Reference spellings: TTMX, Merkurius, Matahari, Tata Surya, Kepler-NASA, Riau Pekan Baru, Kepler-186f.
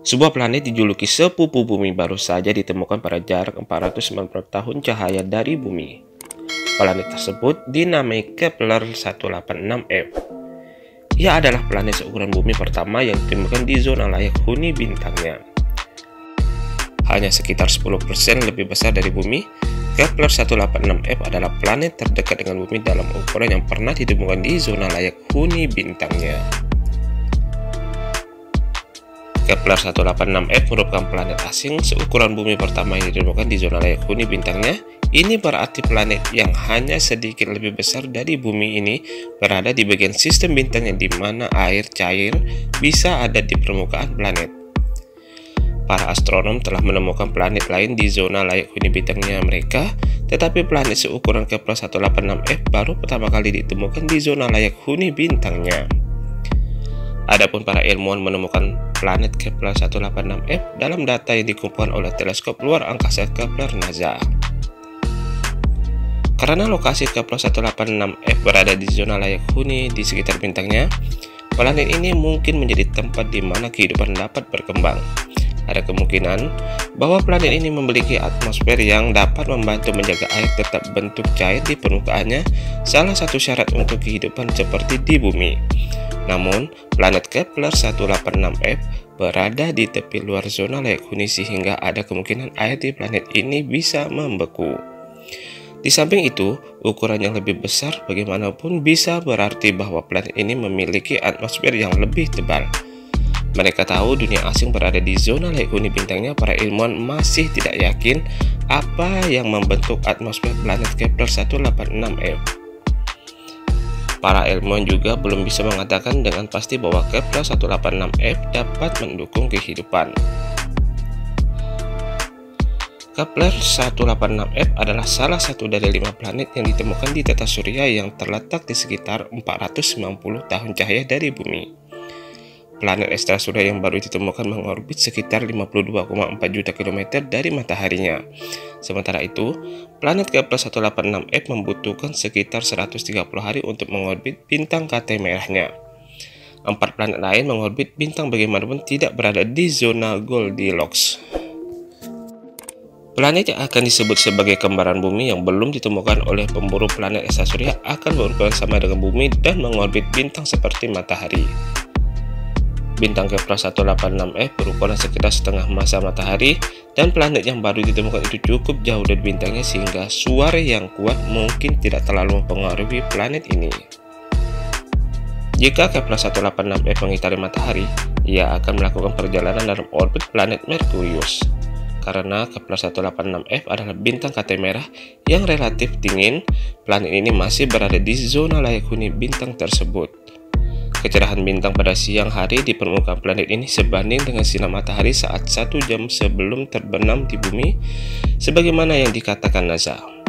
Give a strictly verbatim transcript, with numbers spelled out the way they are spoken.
Sebuah planet dijuluki sepupu bumi baru saja ditemukan pada jarak empat ratus sembilan puluh tahun cahaya dari bumi. Planet tersebut dinamai Kepler seratus delapan puluh enam f. Ia adalah planet seukuran bumi pertama yang ditemukan di zona layak huni bintangnya. Hanya sekitar sepuluh persen lebih besar dari bumi, Kepler seratus delapan puluh enam f adalah planet terdekat dengan bumi dalam ukuran yang pernah ditemukan di zona layak huni bintangnya. Kepler seratus delapan puluh enam f merupakan planet asing seukuran bumi pertama yang ditemukan di zona layak huni bintangnya. Ini berarti planet yang hanya sedikit lebih besar dari bumi ini berada di bagian sistem bintangnya di mana air cair bisa ada di permukaan planet. Para astronom telah menemukan planet lain di zona layak huni bintangnya mereka, tetapi planet seukuran Kepler seratus delapan puluh enam f baru pertama kali ditemukan di zona layak huni bintangnya. Adapun para ilmuwan menemukan planet Kepler seratus delapan puluh enam f dalam data yang dikumpulkan oleh teleskop luar angkasa Kepler-NASA. Karena lokasi Kepler seratus delapan puluh enam f berada di zona layak huni di sekitar bintangnya, planet ini mungkin menjadi tempat di mana kehidupan dapat berkembang. Ada kemungkinan bahwa planet ini memiliki atmosfer yang dapat membantu menjaga air tetap bentuk cair di permukaannya, salah satu syarat untuk kehidupan seperti di bumi. Namun, planet Kepler seratus delapan puluh enam f berada di tepi luar zona layak huni sehingga ada kemungkinan air di planet ini bisa membeku. Di samping itu, ukuran yang lebih besar bagaimanapun bisa berarti bahwa planet ini memiliki atmosfer yang lebih tebal. Mereka tahu dunia asing berada di zona layak huni bintangnya, para ilmuwan masih tidak yakin apa yang membentuk atmosfer planet Kepler seratus delapan puluh enam f. Para ilmuwan juga belum bisa mengatakan dengan pasti bahwa Kepler seratus delapan puluh enam f dapat mendukung kehidupan. Kepler seratus delapan puluh enam f adalah salah satu dari lima planet yang ditemukan di Tata Surya yang terletak di sekitar empat ratus sembilan puluh tahun cahaya dari bumi. Planet ekstra surya yang baru ditemukan mengorbit sekitar lima puluh dua koma empat juta kilometer dari mataharinya. Sementara itu, planet Kepler seratus delapan puluh enam f membutuhkan sekitar seratus tiga puluh hari untuk mengorbit bintang K T merahnya. Empat planet lain mengorbit bintang bagaimanapun tidak berada di zona Goldilocks. Planet yang akan disebut sebagai kembaran bumi yang belum ditemukan oleh pemburu planet ekstra surya akan berukuran sama dengan bumi dan mengorbit bintang seperti matahari. Bintang Kepler seratus delapan puluh enam f berukuran sekitar setengah masa matahari dan planet yang baru ditemukan itu cukup jauh dari bintangnya sehingga suara yang kuat mungkin tidak terlalu mempengaruhi planet ini. Jika Kepler seratus delapan puluh enam f mengitari matahari, ia akan melakukan perjalanan dalam orbit planet Merkurius. Karena Kepler seratus delapan puluh enam f adalah bintang K T merah yang relatif dingin, planet ini masih berada di zona layak huni bintang tersebut. Kecerahan bintang pada siang hari di permukaan planet ini sebanding dengan sinar matahari saat satu jam sebelum terbenam di bumi, sebagaimana yang dikatakan NASA.